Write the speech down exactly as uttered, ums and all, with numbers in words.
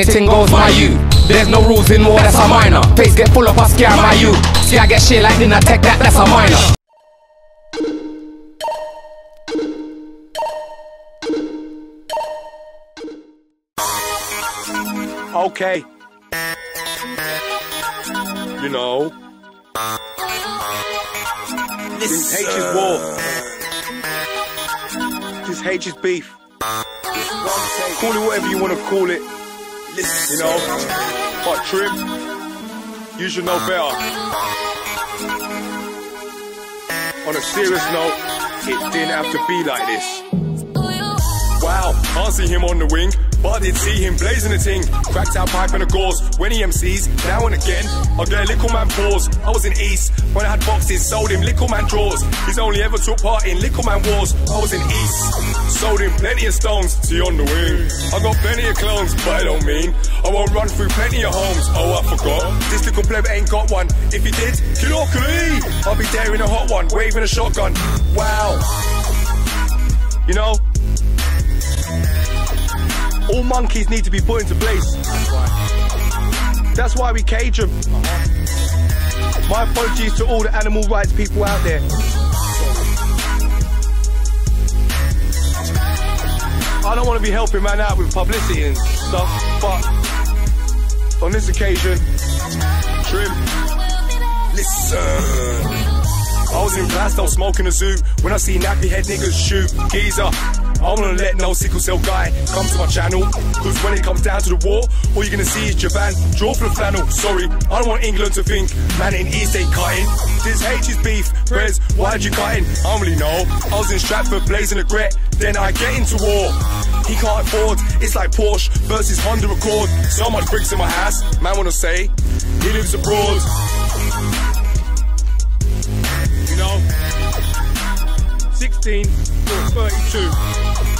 anything goes by you. There's no rules in war, that's a minor. Face get full of us, scare my you. See I get shit like dinner, take that, that's a minor. Okay. You know. This hate is war. This hate is beef. Call it whatever you want to call it. You know. But Trim, you should know better. On a serious note, it didn't have to be like this. Wow, I see him on the wing, but I did see him blazing the ting. Cracked out pipe in the gauze when he M Cs. Now and again, I get a little man pause. I was in East when I had boxes, sold him little man draws. He's only ever took part in little man wars. I was in East, sold him plenty of stones. See on the wing, I got plenty of clones, but I don't mean I won't run through plenty of homes. Oh, I forgot, this little pleb ain't got one. If he did, kill or clean, I'll be there in a hot one, waving a shotgun. Wow, you know. All monkeys need to be put into place. That's why we cage them. My apologies to all the animal rights people out there. I don't want to be helping man out with publicity and stuff, but on this occasion, Trim, listen. I was in Glasgow smoking a zoo when I see nappy head niggas shoot. Geezer, I don't wanna let no sickle cell guy come to my channel, cause when it comes down to the war, all you're gonna see is Japan draw for the flannel. Sorry, I don't want England to think man in East ain't cutting. This H is beef, Brez, why'd you cutting? I don't really know, I was in Stratford blazing a gret, then I get into war. He can't afford, it's like Porsche versus Honda Accord. So much bricks in my ass, man wanna say he lives abroad. You know, sixteen to thirty-two.